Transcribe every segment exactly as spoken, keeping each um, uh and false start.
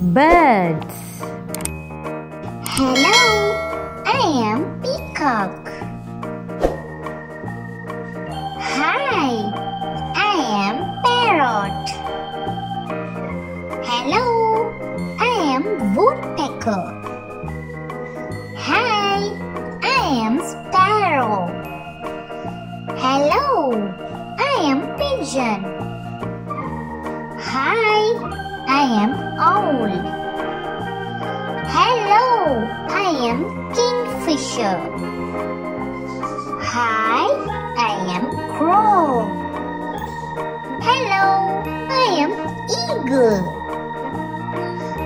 Birds. Hello, I am Peacock. Hi, I am Parrot. Hello, I am Woodpecker. Hi, I am Sparrow. Hello, I am Pigeon. Hi, I am Owl. Hello, I am Kingfisher. Hi, I am Crow. Hello, I am Eagle.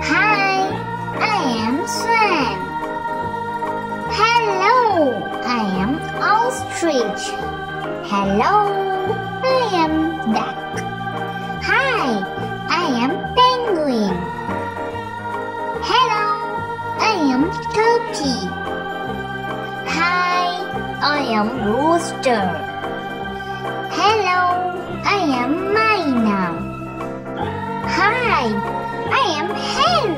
Hi, I am Swan. Hello, I am Ostrich. Hello, I am Duck. Hi, I am Penguin. Hello, I am Turkey. Hi, I am Rooster. Hello, I am Myna. Hi, I am Hen.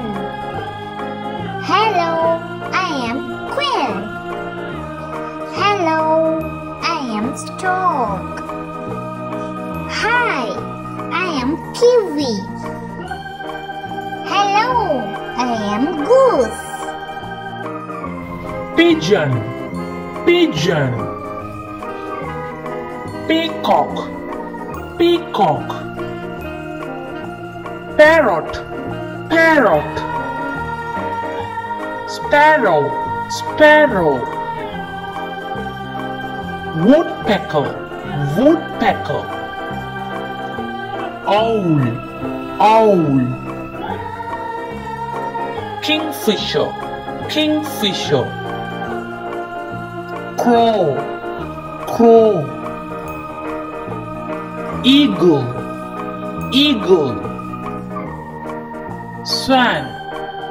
Hello, I am Quill. Hello, I am Stork. Hi, I am Kiwi. Hello, I am Goose. Pigeon, pigeon. Peacock, peacock. Parrot, parrot. Sparrow, sparrow. Woodpecker, woodpecker. Owl, owl. Kingfisher, kingfisher. Crow, crow. Eagle, eagle. Swan,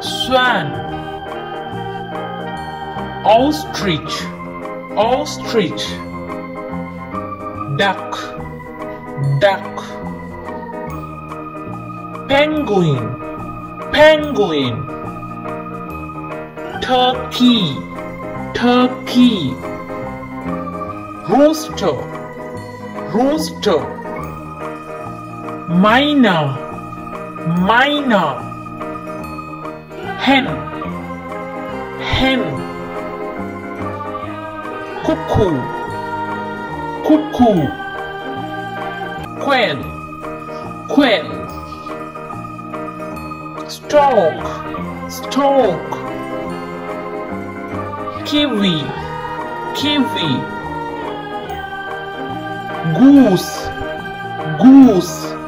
swan. Ostrich, ostrich. Duck, duck. Penguin, penguin. Turkey, turkey. Rooster, rooster. Myna, myna. Hen, hen. Cuckoo, cuckoo. Quail, quail. Stork, stork. Kiwi, kiwi. Goose, goose.